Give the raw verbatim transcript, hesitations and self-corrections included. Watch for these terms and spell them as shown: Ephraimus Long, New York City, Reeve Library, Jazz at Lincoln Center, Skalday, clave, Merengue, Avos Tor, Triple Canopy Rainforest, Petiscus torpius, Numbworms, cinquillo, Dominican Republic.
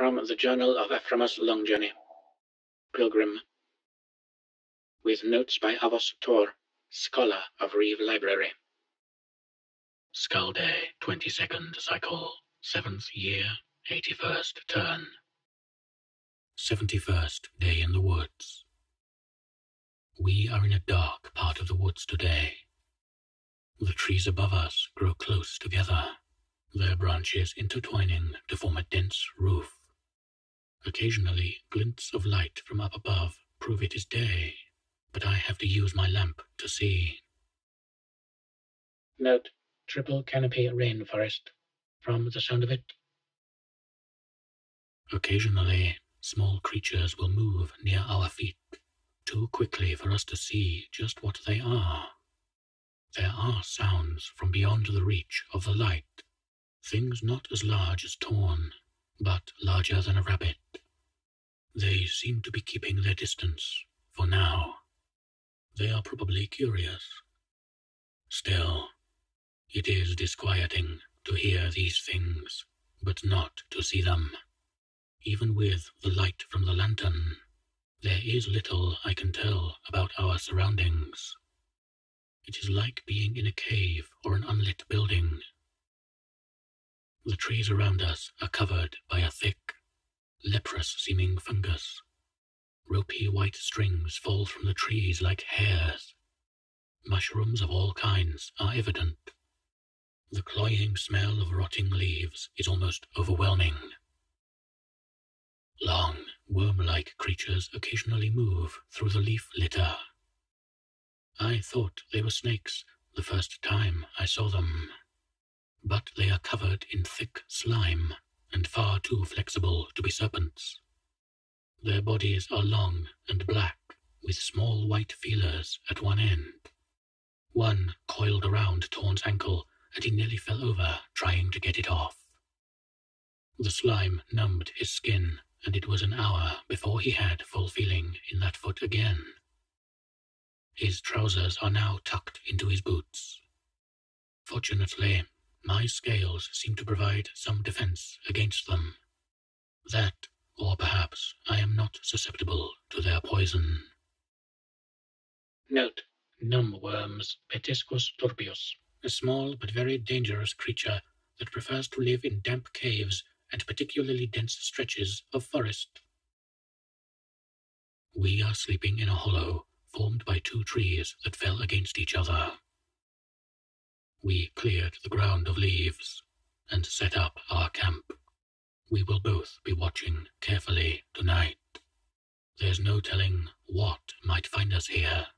from the Journal of Ephraimus Long Journey, Pilgrim, with notes by Avos Tor, Scholar of Reeve Library. Skalday, twenty-second cycle, seventh year, eighty-first turn. Seventy-first day in the woods. We are in a dark part of the woods today. The trees above us grow close together, their branches intertwining to form a dense roof. Occasionally, glints of light from up above prove it is day, but I have to use my lamp to see. Note: Triple Canopy Rainforest. From the sound of it. Occasionally, small creatures will move near our feet, too quickly for us to see just what they are. There are sounds from beyond the reach of the light, things not as large as Torn, but larger than a rabbit. They seem to be keeping their distance, for now. They are probably curious. Still, it is disquieting to hear these things, but not to see them. Even with the light from the lantern, there is little I can tell about our surroundings. It is like being in a cave or an unlit building. The trees around us are covered by a thick, leprous-seeming fungus. Ropey white strings fall from the trees like hairs. Mushrooms of all kinds are evident. The cloying smell of rotting leaves is almost overwhelming. Long, worm-like creatures occasionally move through the leaf litter. I thought they were snakes the first time I saw them, but they are covered in thick slime and far too flexible to be serpents. Their bodies are long and black, with small white feelers at one end. One coiled around Torn's ankle, and he nearly fell over trying to get it off. The slime numbed his skin, and it was an hour before he had full feeling in that foot again. His trousers are now tucked into his boots. Fortunately, my scales seem to provide some defense against them. That, or perhaps I am not susceptible to their poison. Note: Numbworms, Petiscus torpius. A small but very dangerous creature that prefers to live in damp caves and particularly dense stretches of forest. We are sleeping in a hollow formed by two trees that fell against each other. We cleared the ground of leaves and set up our camp. We will both be watching carefully tonight. There's no telling what might find us here.